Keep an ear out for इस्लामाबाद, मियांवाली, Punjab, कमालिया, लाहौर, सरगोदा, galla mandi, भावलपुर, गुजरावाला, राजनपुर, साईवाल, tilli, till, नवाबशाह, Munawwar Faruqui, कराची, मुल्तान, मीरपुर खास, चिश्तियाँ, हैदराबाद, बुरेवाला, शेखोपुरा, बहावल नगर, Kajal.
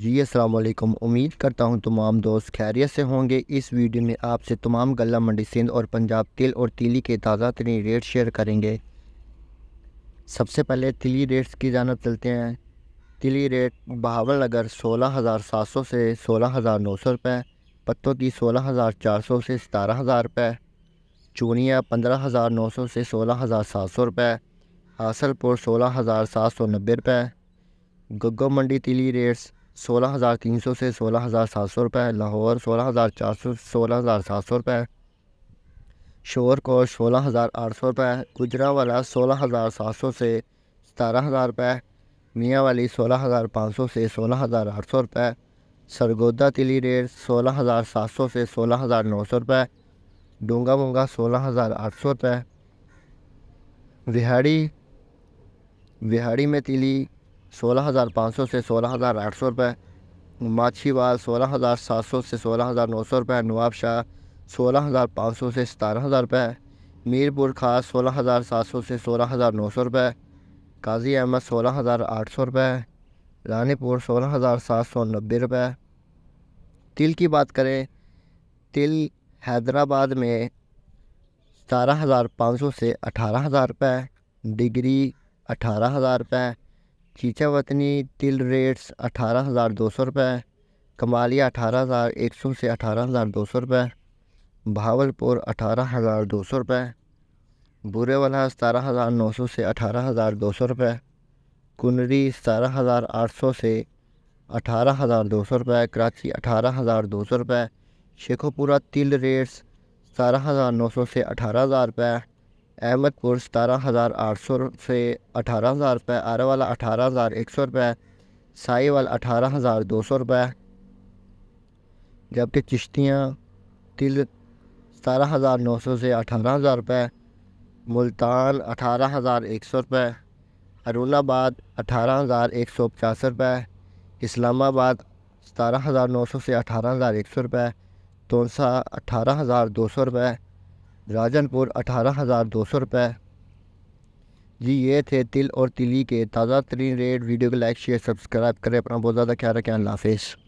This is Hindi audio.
जी अस्सलाम वालेकुम। उम्मीद करता हूँ तमाम दोस्त खैरियत से होंगे। इस वीडियो में आपसे तमाम गल्ला मंडी सिंध और पंजाब तिल और तिली के ताज़ा तरीन रेट शेयर करेंगे। सबसे पहले तिली रेट्स की जानब चलते हैं। तिली रेट बहावल नगर 16,700 से 16,900 रुपये, पत्तों की 16,400 से 17,000 रुपये, चूनिया 15,900 से 16,700 रुपये, हासलपुर 16,790 रुपये, गग्गो मंडी तिली रेट्स 16,300 से 16,700 रुपये, लाहौर 16,400 से 16,700 रुपये, शोरकोट 16,800 रुपये, गुजरावाला 16,700 से 17,000 रुपये, मियांवाली 16,500 से 16,800 रुपये, सरगोदा तिली रेट 16,700 से 16,900 रुपये, डोंगा मोंगा 16,800 रुपये। विहाड़ी में तिली 16,500 से 16,800 रुपये, माछीवाल 16,700 से 16,900 रुपये, नवाबशाह 16,500 से 17,000 रुपये, मीरपुर खास 16,700 से 16,900 रुपये, काजी अहमद 16,800 रुपये, रानीपुर 16,790 रुपये। तिल की बात करें, तिल हैदराबाद में 17,500 से 18,000 रुपये, डिग्री 18,000 रुपये, चीचा वतनी तिल रेट्स 18,200 रुपये, कमालिया 18,100 से 18,200 रुपये, भावलपुर 18,200 रुपये, बुरेवाला 17,900 से 18,200 रुपये, कुनरी 17,800 से 18,200 रुपये, कराची 18,200 रुपये, शेखोपुरा तिल रेट्स 17,900 से 18,000 रुपये, अहमदपुर 17,800 से 18,000 रुपये, आरावाला 18,100 रुपये, साईवाल 18,200 रुपये, जबकि चिश्तियाँ तिल 17,900 से 18,000 रुपये, मुल्तान 18,100 रुपये, अरुणाबाद 18,150 रुपये, इस्लामाबाद 17,900 से 18,100 रुपये, तोनसा 18,200 रुपये, राजनपुर 18,200 रुपये। जी ये थे तिल और तिली के ताज़ा तरीन रेट। वीडियो को लाइक शेयर सब्सक्राइब करें। अपना बहुत ज़्यादा ख्याल रखें। अल्लाह हाफ़िज़।